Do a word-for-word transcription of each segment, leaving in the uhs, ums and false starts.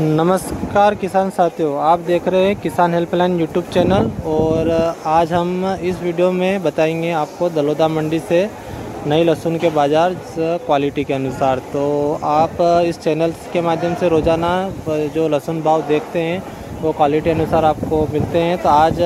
नमस्कार किसान साथियों, आप देख रहे हैं किसान हेल्पलाइन यूट्यूब चैनल। और आज हम इस वीडियो में बताएंगे आपको दलोदा मंडी से नई लहसुन के बाज़ार क्वालिटी के अनुसार। तो आप इस चैनल के माध्यम से रोज़ाना जो लहसुन भाव देखते हैं वो क्वालिटी अनुसार आपको मिलते हैं। तो आज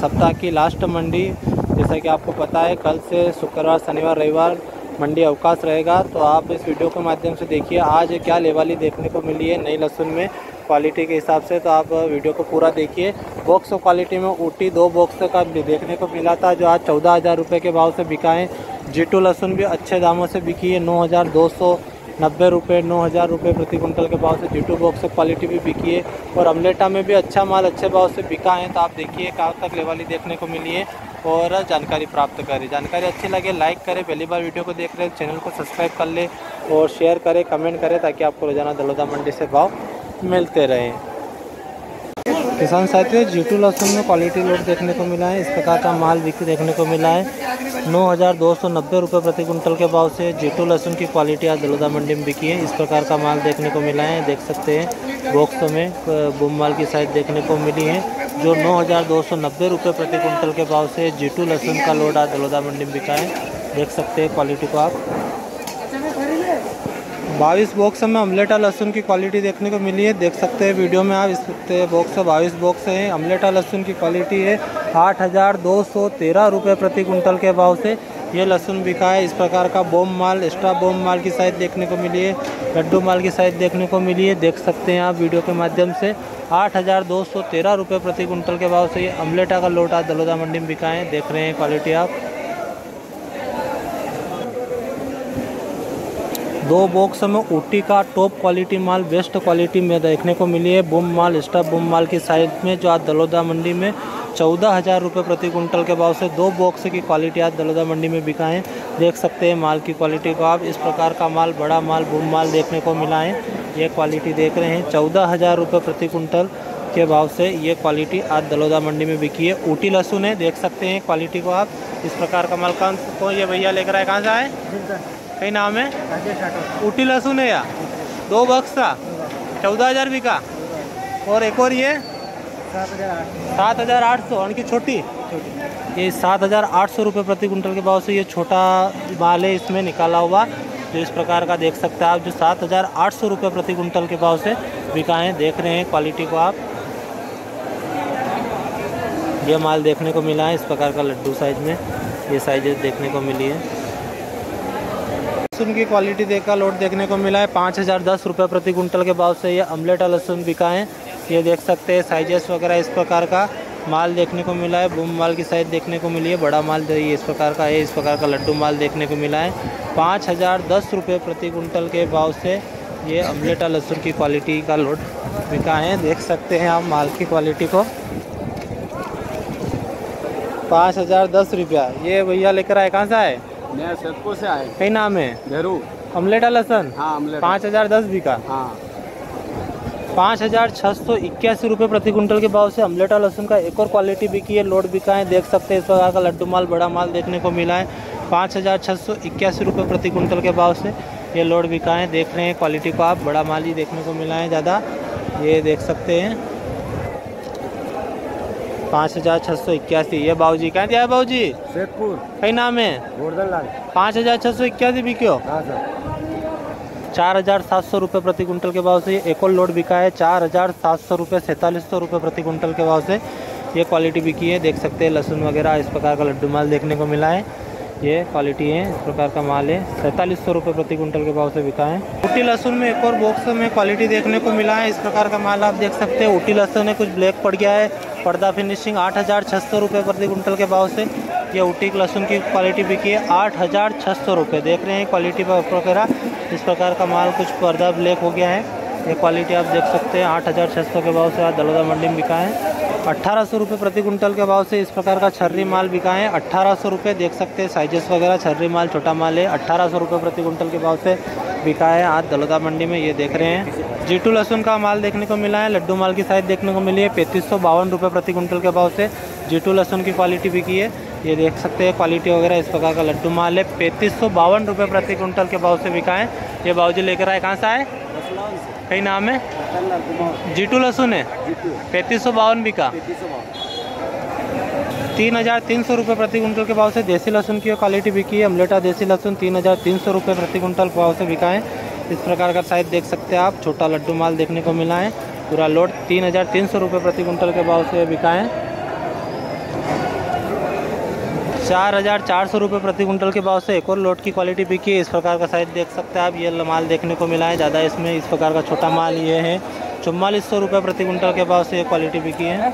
सप्ताह की लास्ट मंडी, जैसा कि आपको पता है कल से शुक्रवार शनिवार रविवार मंडी अवकाश रहेगा, तो आप इस वीडियो के माध्यम से देखिए आज क्या लेवाली देखने को मिली है नई लहसुन में क्वालिटी के हिसाब से। तो आप वीडियो को पूरा देखिए। बॉक्स ऑफ क्वालिटी में ऊटी दो बॉक्स का देखने को मिला था जो आज चौदह हज़ार रुपये के भाव से बिका है। जी टू लहसुन भी अच्छे दामों से बिकी है, नौ हज़ार दो सौ नब्बे रुपये नौ हज़ार रुपये प्रति कुंटल के भाव से G two box of quality भी बिकी है। और अमलेटा में भी अच्छा माल अच्छे भाव से बिका है। तो आप देखिए कहाँ तक लेवाली देखने को मिली है और जानकारी प्राप्त करें। जानकारी अच्छी लगे लाइक करें, पहली बार वीडियो को देख रहे हैं चैनल को सब्सक्राइब कर लें और शेयर करें कमेंट करें, ताकि आपको रोजाना दलोदा मंडी से भाव मिलते रहें। किसान साथियों, जी टू लहसुन में क्वालिटी लोड देखने को मिला है। इस प्रकार का माल बिक्री देखने को मिला है। नौ हज़ार दो सौ नब्बे रुपये प्रति कुंटल के भाव से जी टू लहसुन की क्वालिटी आज दलोदा मंडी में बिकी है। इस प्रकार का माल देखने को मिला है, देख सकते हैं। बॉक्स में बुम माल की साइज देखने को मिली है जो नौ हज़ार दो सौ नब्बे रुपये प्रति कुंटल के भाव से जी टू लहसुन का लोड आज दलोदा मंडी में बिका है। देख सकते हैं क्वालिटी को आप। बाईस बॉक्स में अमलेटा लहसुन की क्वालिटी देखने को मिली है, देख सकते हैं वीडियो में आप। इस बॉक्स बाईस बॉक्स हैं अमलेटा लहसुन की क्वालिटी है। आठ हज़ार दो सौ तेरह रुपये प्रति कुंटल के भाव से ये लहसुन बिका है। इस प्रकार का बोम माल एक्स्ट्रा बोम माल की साइज देखने को मिली है, लड्डू माल की साइज देखने को मिली है, देख सकते हैं आप वीडियो के माध्यम से। आठ हज़ार दो सौ तेरह रुपये प्रति कुंटल के भाव से ये अमलेटा का लोट आज दलोदा मंडी में बिका है। देख रहे हैं क्वालिटी आप। दो बॉक्स में ऊटी का टॉप क्वालिटी माल बेस्ट क्वालिटी में देखने को मिली है। बुम माल एक्स्ट्रा बुम माल की साइज में जो आज दलोदा मंडी में चौदह हज़ार रुपये प्रति कुंटल के भाव से दो बॉक्स की क्वालिटी आज दलोदा मंडी में बिका है। देख सकते हैं माल की क्वालिटी को आप। इस प्रकार का माल बड़ा माल बुम माल देखने को मिला है। ये क्वालिटी देख रहे हैं, चौदह हज़ार रुपये प्रति कुंटल के भाव से ये क्वालिटी आज दलोदा मंडी में बिकी है। ऊटी लहसुन है, देख सकते हैं क्वालिटी को आप। इस प्रकार का माल कौन को ये भैया लेकर आए, कहाँ से आए, कहीं नाम है? ऊटी लहसुन है या दो बॉक्स का चौदह हज़ार बिका। और एक और ये सात हज़ार आठ सौ उनकी छोटी ये सात हज़ार आठ सौ रुपये प्रति कुंटल के भाव से ये छोटा माल है इसमें निकाला हुआ, जो इस प्रकार का देख सकते हैं आप, जो सात हज़ार आठ सौ रुपये प्रति कुंटल के भाव से बिका है। देख रहे हैं क्वालिटी को आप। ये माल देखने को मिला है इस प्रकार का लड्डू साइज में, ये साइजेस देखने को मिली है। लहसुन की क्वालिटी देखा लोड देखने को मिला है। पाँच हज़ार दस रुपये प्रति कुंटल के भाव से ये अमलेटा लहसुन बिका है। ये देख सकते हैं साइजेस वगैरह इस प्रकार का माल देखने को मिला है। बुम माल की साइज देखने को मिली है, बड़ा माल ये इस प्रकार का है। इस प्रकार का लड्डू माल देखने को मिला है। पाँच हज़ार दस रुपये प्रति कुंटल के भाव से ये अमलेटा लहसुन की क्वालिटी का लोड बिका है। देख सकते हैं आप माल की क्वालिटी को। पाँच हज़ार दस रुपया ये भैया लेकर आए, कहाँ से आए? मैं सतपुर से आए, कई नाम है? भेरू। अमलेटा लहसुन पाँच हज़ार दस बिका। हाँ, पाँच हज़ार छः सौ इक्यासी रुपये प्रति कुंटल के भाव से अमलेटा लहसुन का एक और क्वालिटी बिकी है, लोड बिका है। देख सकते हैं इस प्रकार का लड्डू माल बड़ा माल देखने को मिला है। पाँच हज़ार छः सौ इक्यासी रुपये प्रति कुंटल के भाव से ये लोड बिका है। देख रहे हैं क्वालिटी को आप, बड़ा माल ही देखने को मिला है ज़्यादा, ये देख सकते हैं। पाँच हज़ार छः सौ इक्यासी ये बाबू जी, कहाँ दिया है बाबू जी? शेखपुर। कई नाम है? पाँच हज़ार छः सौ इक्यासी बिक्यो। चार हज़ार सात सौ रुपये प्रति कुंटल के भाव से एक और लोड बिका है। चार हज़ार सात सौ रुपये सैंतालीस सौ रुपये प्रति कुंटल के भाव से ये क्वालिटी बिकी है। देख सकते हैं लहसुन वगैरह इस प्रकार का लड्डू माल देखने को मिला है। ये क्वालिटी है, इस प्रकार का माल है। सैंतालीस सौ रुपये प्रति कुंटल के भाव से बिका है। ऊटी लहसुन में एक और बॉक्स में क्वालिटी देखने को मिला है। इस प्रकार का माल आप देख सकते हैं। ऊटी लहसुन में कुछ ब्लैक पड़ गया है, पर्दा फिनिशिंग। आठ हज़ार छः सौ रुपये प्रति कुंटल के भाव से ये ऊटी लहसुन की क्वालिटी बिकी है। आठ हज़ार छः सौ रुपये देख रहे हैं क्वालिटी वगैरह। इस प्रकार का माल कुछ पर्दा ब्लैक हो गया है, ये क्वालिटी आप देख सकते हैं। आठ हज़ार छः सौ के भाव से आज दलोदा मंडी में बिका है। अट्ठारह सौ रुपये प्रति कुंटल के भाव से इस प्रकार का छर्री माल बिका है। अट्ठारह सौ रुपये देख सकते हैं साइजेस वगैरह, छर्री माल छोटा माल है। अट्ठारह सौ रुपये प्रति कुंटल के भाव से बिका है आज दलोदा मंडी में, ये देख रहे हैं। जी टू लहसुन का माल देखने को मिला है, लड्डू माल की साइज देखने को मिली है। पैंतीस सौ बावन रुपये प्रति कुंटल के भाव से जी टू लहसुन की क्वालिटी बिकी है। ये देख सकते हैं क्वालिटी वगैरह इस प्रकार का लड्डू माल है। पैंतीस सौ बावन रुपये प्रति कुंटल के भाव से बिका है। ये भाव जी लेकर आए, कहाँ से आए? कई नाम है। जी टू लहसुन है पैंतीस सौ बावन बिका तीन हज़ार तीन सौ रुपये प्रति कुंटल के भाव से। देसी लहसुन की क्वालिटी बिकी है अमलेटा देसी लहसुन तीन हज़ार तीन सौ रुपये प्रति कुंटल भाव से बिका है। इस प्रकार का साइज देख सकते हैं आप, छोटा लड्डू माल देखने को मिला है। पूरा लोड तीन हज़ार तीन सौ रुपये प्रति कुंटल के भाव से बिका है। चार हज़ार चार सौ रुपये प्रति कुंटल के भाव से एक और लोट की क्वालिटी बिकी है। इस प्रकार का साइज देख सकते हैं आप, ये माल देखने को मिला है ज़्यादा इसमें। इस प्रकार का छोटा माल ये है चौवालीस सौ रुपये प्रति कुंटल के भाव से ये क्वालिटी बिकी है।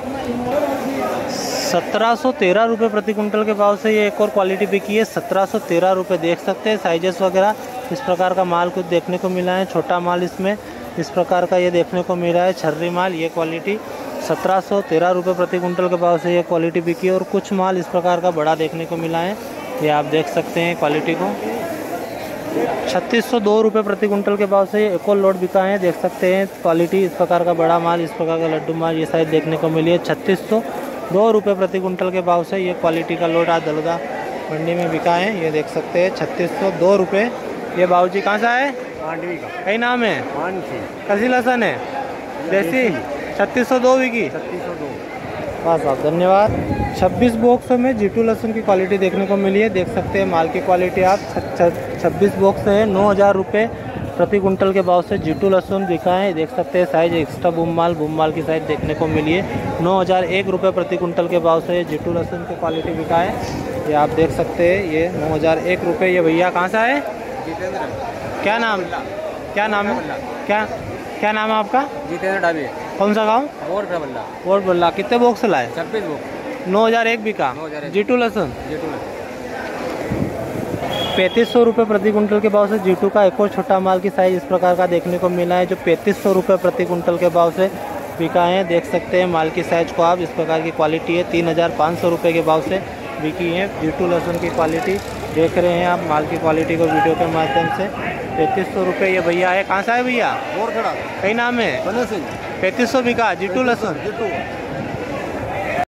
सत्रह सौ तेरह रुपये प्रति कुंटल के भाव से ये एक और क्वालिटी बिकी है सत्रह सौ तेरह रुपये। देख सकते हैं साइजेस वगैरह इस प्रकार का माल कुछ देखने को मिला है। छोटा माल इसमें इस प्रकार का ये देखने को मिला है छर्री माल, ये क्वालिटी सत्रह सौ तेरह रुपये प्रति कुंटल के भाव से ये क्वालिटी बिकी है। और कुछ माल इस प्रकार का बड़ा देखने को मिला है, ये आप देख सकते हैं क्वालिटी को। छत्तीस सौ दो रुपये प्रति कुंटल के भाव से ये एक और लोड बिका है, देख सकते हैं क्वालिटी। इस प्रकार का बड़ा माल, इस प्रकार का लड्डू माल ये साइज देखने को मिली है। छत्तीस सौ दो रुपये प्रति कुंटल के भाव से ये क्वालिटी का लोड आज दलोदा मंडी में बिका है, ये देख सकते हैं छत्तीस सौ दो रुपये। ये बाबू जी कहाँ से आए? मांडवी का। कई नाम है? कसी लहसुन है देसी छत्तीस सौ दो बिकी छत्तीस सौ दो। हाँ साहब धन्यवाद। छब्बीस बॉक्स में जी टू लहसुन की क्वालिटी देखने को मिली है, देख सकते हैं माल की क्वालिटी आप। छब्बीस बॉक्स है नौ हज़ार रुपये प्रति कुंटल के भाव से जी टू लहसुन बिका है, देख सकते हैं साइज। एक्स्ट्रा बूम माल बूम माल की साइज देखने को मिली है नौ हज़ार एक रुपये प्रति कुंटल के भाव से जी टू लहसुन की क्वालिटी बिका है, ये आप देख सकते हैं। ये नौ हज़ार एक रुपये। ये भैया कहाँ से आए? जितेंद्र। क्या नाम क्या नाम है क्या क्या नाम है आपका? जितेंद्र डाभी। कौन सा गाँव? और बल्ला। और बल्ला। कितने बॉक्स लाए? छब्बीस बॉक्स। नौ हज़ार एक बिका जी टू लहसुन। पैंतीस सौ रुपये प्रति कुंटल के भाव से जी टू का एक और छोटा माल की साइज इस प्रकार का देखने को मिला है, जो पैंतीस सौ रुपये प्रति कुंटल के भाव से बिका है, देख सकते हैं माल की साइज को आप। इस प्रकार की क्वालिटी है तीन हज़ार पाँच सौ रुपये के भाव से बिकी है जी टू लहसुन की क्वालिटी। देख रहे हैं आप माल की क्वालिटी को वीडियो के माध्यम से। पैंतीस सौ रुपये। ये भैया है कहाँ से आए भैया? और खड़ा। कई नाम है? पैंतीस सौ बिका जी टू लहसुन।